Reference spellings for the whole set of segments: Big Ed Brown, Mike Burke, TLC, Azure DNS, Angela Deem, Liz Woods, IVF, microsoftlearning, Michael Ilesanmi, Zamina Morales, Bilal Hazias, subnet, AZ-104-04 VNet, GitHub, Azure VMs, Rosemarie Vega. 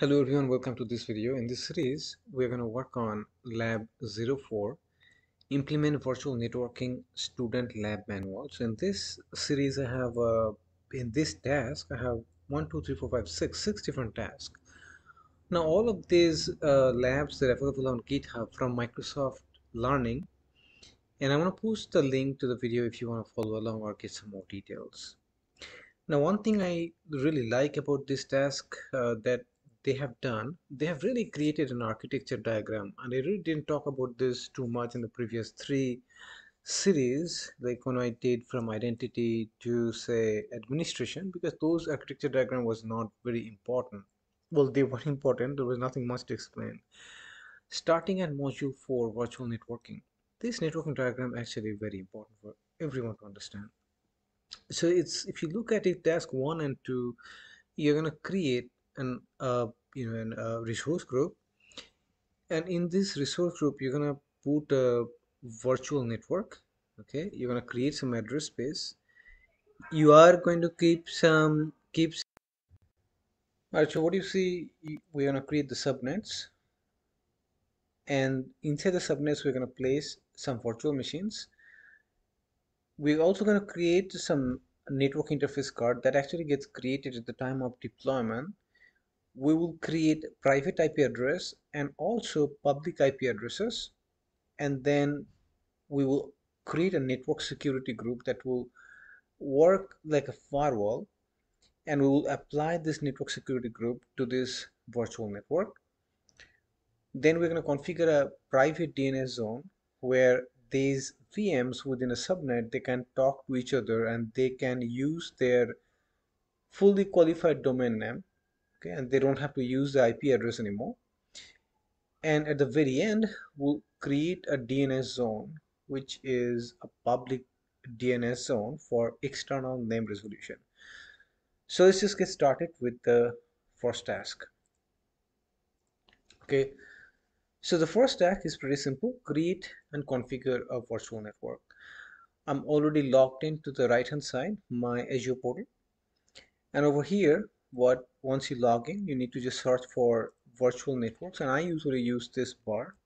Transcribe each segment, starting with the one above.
Hello everyone, welcome to this video. In this series, we're going to work on Lab 04, Implement Virtual Networking Student Lab Manual. So in this series, I have, in this task, I have 1, 2, 3, 4, 5, 6, 6 different tasks. Now all of these labs, they're available on GitHub from Microsoft Learning. And I'm going to post the link to the video if you want to follow along or get some more details. Now one thing I really like about this task that they have really created an architecture diagram, and I really didn't talk about this too much in the previous three series, like when I did from identity to say administration, because those architecture diagram was not very important. Well, they were important, there was nothing much to explain. Starting at module 4, virtual networking, this networking diagram actually very important for everyone to understand. So it's, if you look at it, task 1 and 2, you're going to create a resource group, and in this resource group you're gonna put a virtual network. Okay, you're gonna create some address space, you are going to keep some. All right, so what you see, we're gonna create the subnets, and inside the subnets we're gonna place some virtual machines. We're also gonna create some network interface card that actually gets created at the time of deployment. We will create private IP address and also public IP addresses, and then we will create a network security group that will work like a firewall, and we will apply this network security group to this virtual network. Then we're going to configure a private DNS zone where these VMs within a subnet, they can talk to each other and they can use their fully qualified domain name. Okay, and they don't have to use the IP address anymore. And at the very end, we'll create a DNS zone, which is a public DNS zone for external name resolution. So let's just get started with the first task. Okay, so the first task is pretty simple: create and configure a virtual network. I'm already logged into the right hand side, my Azure portal, and over here, once you log in, you need to just search for virtual networks, and I usually use this bar.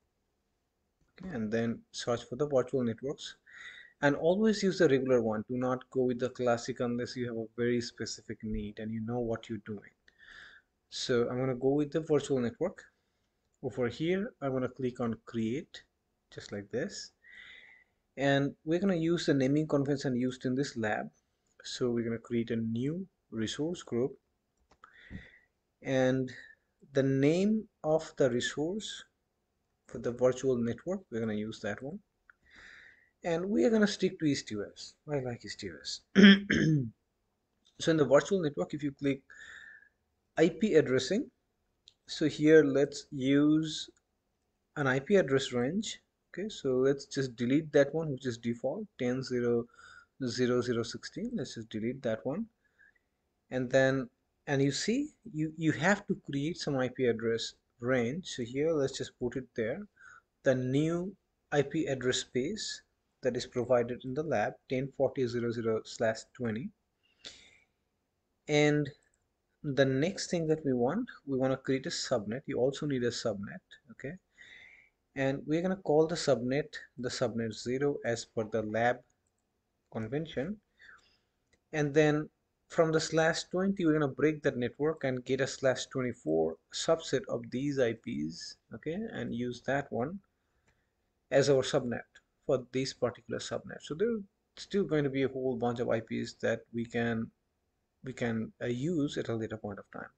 Okay, and then search for the virtual networks, and always use the regular one. Do not go with the classic unless you have a very specific need and you know what you're doing. So I'm going to go with the virtual network. Over here I'm going to click on create, just like this, and we're going to use the naming convention used in this lab. So we're going to create a new resource group, and the name of the resource for the virtual network, we're going to use that one, and we are going to stick to East US. I like East US. So in the virtual network, if you click IP addressing, so here let's use an IP address range. Okay, so let's just delete that one, which is default 10.0.0.0.16. Let's just delete that one, and then you see you have to create some IP address range. So here let's just put it there, the new IP address space that is provided in the lab, 10.40.0.0/20. And the next thing that we want to create a subnet. You also need a subnet. Okay, and we're going to call the subnet 0 as per the lab convention, and then from the /20 we're going to break that network and get a /24 subset of these IPs. Okay, and use that one as our subnet for this particular subnet. So there's still going to be a whole bunch of IPs that we can use at a later point of time.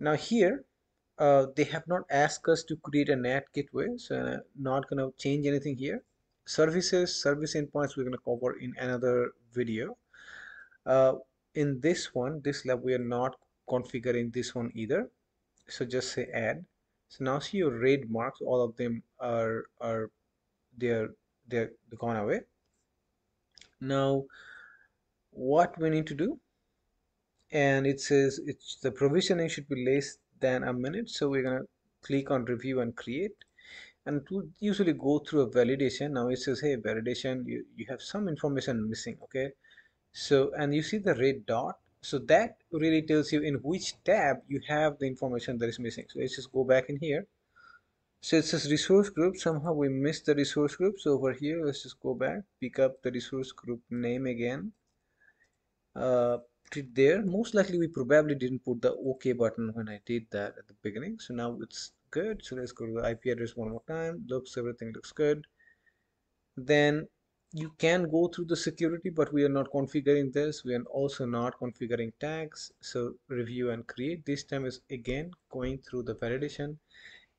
Now here they have not asked us to create a NAT gateway, so I'm not going to change anything here. Service endpoints we're going to cover in another video. In this one, this lab, we are not configuring this one either, so just say add. So now see your red marks, all of them they're gone away. Now what we need to do, and it says it's the provisioning should be less than a minute, so we're gonna click on review and create, and it would usually go through a validation. Now it says, hey, validation, you have some information missing. Okay, so, and you see the red dot, So that really tells you in which tab you have the information that is missing. So let's just go back in here. So it says resource group. Somehow we missed the resource group. So over here, let's just go back, pick up the resource group name again. Put it there. Most likely we probably didn't put the OK button when I did that at the beginning. So now it's good. So let's go to the IP address one more time. Looks, everything looks good. Then you can go through the security, but we are not configuring this. We are also not configuring tags. So review and create. This time is again going through the validation.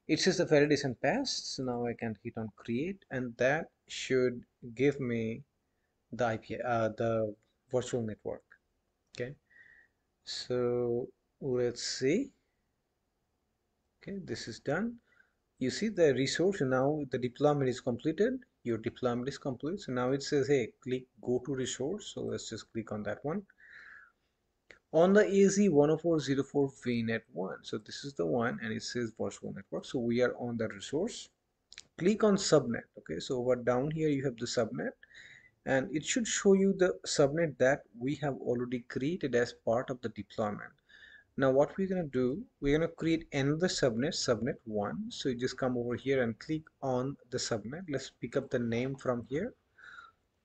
It says the validation passed. So now I can hit on create, and that should give me the IP, the virtual network. Okay, so let's see. Okay, this is done. You see the resource. Now the deployment is completed. Your deployment is complete. So now it says, hey, click go to resource. So let's just click on that one. On the AZ-104-04 VNet one. So this is the one, and it says virtual network. So we are on the resource. Click on subnet. Okay, so over down here you have the subnet, and it should show you the subnet that we have already created as part of the deployment. Now what we're going to do, we're going to create another subnet, subnet 1. So you just come over here and click on the subnet. Let's pick up the name from here.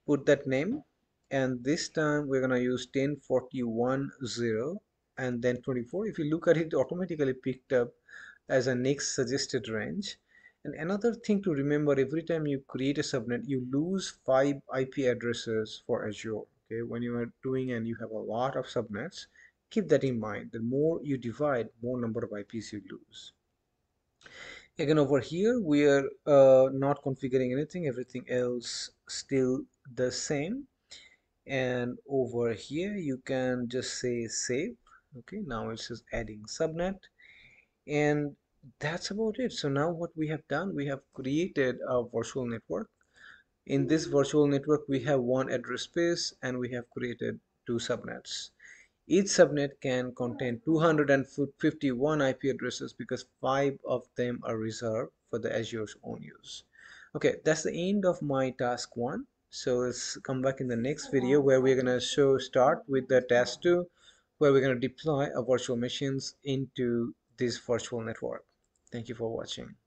Put that name, and this time we're going to use 10.41.0 and then 24. If you look at it, automatically picked up as a next suggested range. And another thing to remember, every time you create a subnet, you lose 5 IP addresses for Azure. Okay, when you are doing and you have a lot of subnets, keep that in mind. The more you divide, more number of IPs you lose. Again, over here we are not configuring anything. Everything else still the same. And over here you can just say save. Okay, now it's just adding subnet, and that's about it. So now what we have done, we have created a virtual network. In this virtual network we have one address space, and we have created 2 subnets. Each subnet can contain 251 IP addresses because 5 of them are reserved for the Azure's own use. Okay, that's the end of my task 1. So let's come back in the next video, where we're going to start with the task 2, where we're going to deploy our virtual machines into this virtual network. Thank you for watching.